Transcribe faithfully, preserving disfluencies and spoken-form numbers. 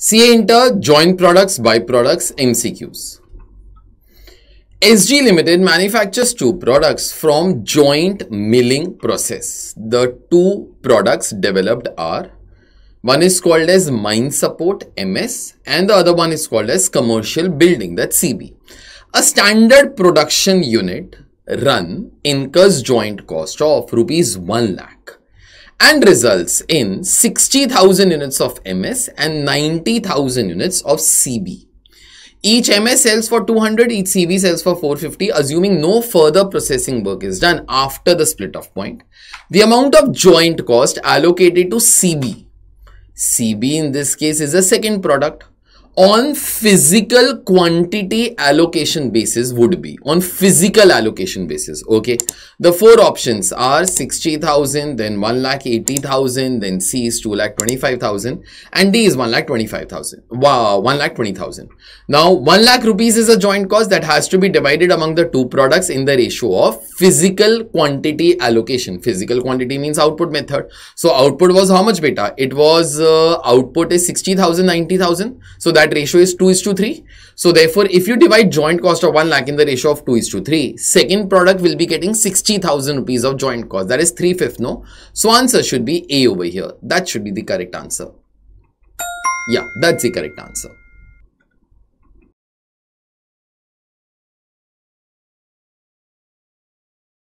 C A Inter, joint products, byproducts, M C Qs. S G Limited manufactures two products from joint milling process. The two products developed are, one is called as Mine Support, M S, and the other one is called as Commercial Building, that's C B. A standard production unit run incurs joint cost of rupees one lakh and results in sixty thousand units of M S and ninety thousand units of C B. Each M S sells for two hundred, each C B sells for four hundred fifty, assuming no further processing work is done after the split off point. The amount of joint cost allocated to C B, C B in this case is a second product, on physical quantity allocation basis would be, on physical allocation basis, okay. The four options are sixty thousand, then one lakh eighty thousand, then C is two lakh twenty-five thousand and D is one lakh twenty-five thousand, wow, one lakh twenty thousand. Now, one lakh rupees is a joint cost that has to be divided among the two products in the ratio of physical quantity allocation. Physical quantity means output method. So, output was how much beta? It was, uh, output is sixty thousand, ninety thousand. So, that ratio is two is to three. So therefore, if you divide joint cost of one lakh in the ratio of two is to three, second product will be getting sixty thousand rupees of joint cost, that is three fifths, no? So answer should be A over here. That should be the correct answer. Yeah, that's the correct answer.